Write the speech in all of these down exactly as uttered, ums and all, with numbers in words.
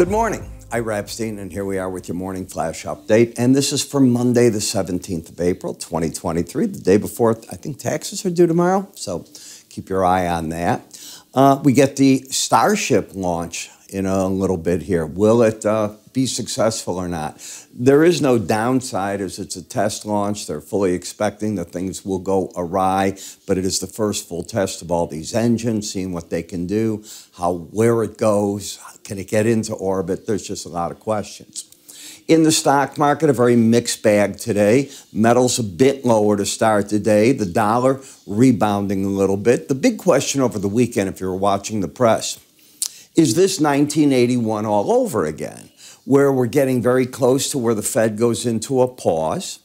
Good morning, Ira Epstein, and here we are with your morning flash update. And this is for Monday, the seventeenth of April, twenty twenty-three, the day before, I think taxes are due tomorrow, so keep your eye on that. Uh, we get the Starship launch in a little bit here. Will it uh, be successful or not? There is no downside, as it's a test launch. They're fully expecting that things will go awry, but it is the first full test of all these engines, seeing what they can do, how, where it goes, can it get into orbit? There's just a lot of questions. In the stock market, a very mixed bag today. Metals a bit lower to start the day. The dollar rebounding a little bit. The big question over the weekend, if you were watching the press, is this nineteen eighty-one all over again, where we're getting very close to where the Fed goes into a pause.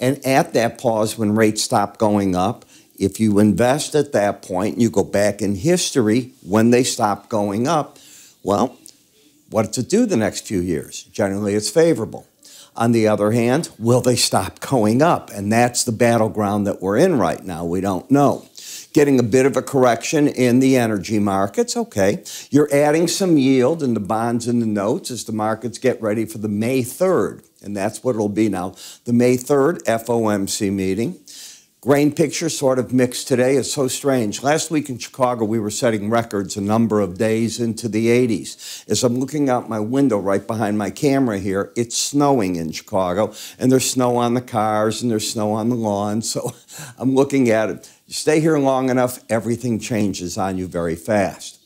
And at that pause, when rates stop going up, if you invest at that point, you go back in history when they stop going up, well, what's it do the next few years? Generally, it's favorable. On the other hand, will they stop going up? And that's the battleground that we're in right now. We don't know. Getting a bit of a correction in the energy markets, okay. You're adding some yield in the bonds and the notes as the markets get ready for the May third, and that's what it'll be now, the May third F O M C meeting. Grain picture sort of mixed today. It's so strange. Last week in Chicago, we were setting records a number of days into the eighties. As I'm looking out my window right behind my camera here, it's snowing in Chicago, and there's snow on the cars, and there's snow on the lawn, so I'm looking at it. You stay here long enough, everything changes on you very fast.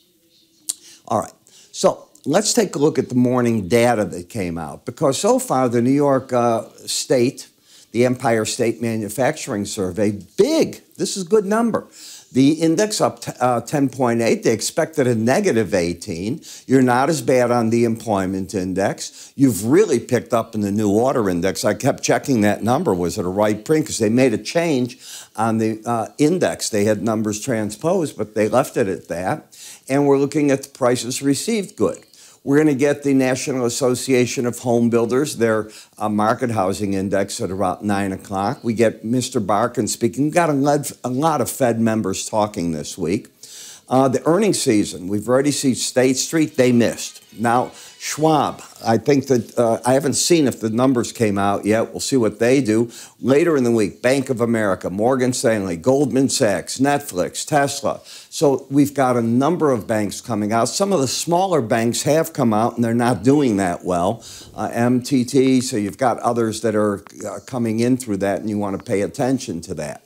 All right, so let's take a look at the morning data that came out, because so far the New York uh, State, the Empire State Manufacturing Survey, big. This is a good number. The index up ten point eight. They expected a negative eighteen. You're not as bad on the employment index. You've really picked up in the new order index. I kept checking that number. Was it a right print? Because they made a change on the uh, index. They had numbers transposed, but they left it at that. And we're looking at the prices received good. We're going to get the National Association of Home Builders, their uh, market housing index at about nine o'clock. We get Mister Barkin speaking. We've got a lot of Fed members talking this week. Uh, the earnings season, we've already seen State Street, they missed. Now, Schwab, I think that, uh, I haven't seen if the numbers came out yet. We'll see what they do. Later in the week, Bank of America, Morgan Stanley, Goldman Sachs, Netflix, Tesla. So we've got a number of banks coming out. Some of the smaller banks have come out, and they're not doing that well. Uh, M T T, so you've got others that are uh, coming in through that, and you want to pay attention to that.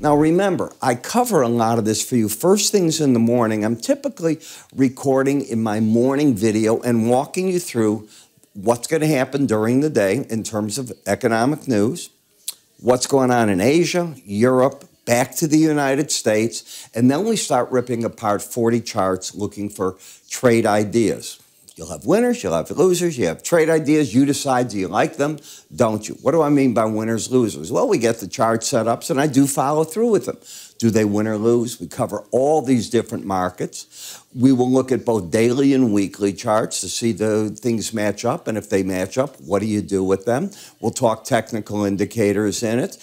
Now, remember, I cover a lot of this for you first things in the morning. I'm typically recording in my morning video and walking you through what's going to happen during the day in terms of economic news, what's going on in Asia, Europe, back to the United States, and then we start ripping apart forty charts looking for trade ideas. You'll have winners, you'll have losers, you have trade ideas, you decide, do you like them, don't you? What do I mean by winners, losers? Well, we get the chart setups, and I do follow through with them. Do they win or lose? We cover all these different markets. We will look at both daily and weekly charts to see the things match up, and if they match up, what do you do with them? We'll talk technical indicators in it.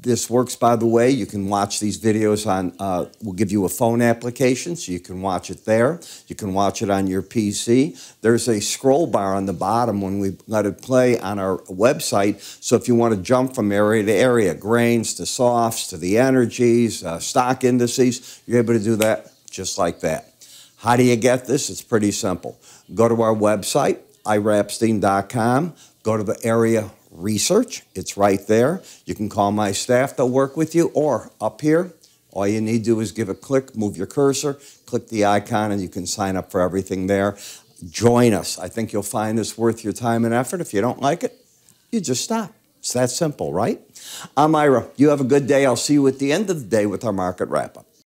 This works, by the way. You can watch these videos on, uh, we'll give you a phone application, so you can watch it there. You can watch it on your P C. There's a scroll bar on the bottom when we let it play on our website. So if you want to jump from area to area, grains to softs to the energies, uh, stock indices, you're able to do that just like that. How do you get this? It's pretty simple. Go to our website, ira epstein dot com. Go to the area research, it's right there. You can call my staff, they'll work with you, or up here, all you need to do is give a click, move your cursor, click the icon, and you can sign up for everything there. Join us. I think you'll find this worth your time and effort. If you don't like it, you just stop. It's that simple, right? I'm Ira. You have a good day. I'll see you at the end of the day with our market wrap-up.